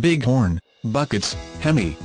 Big Horn, buckets, HEMI,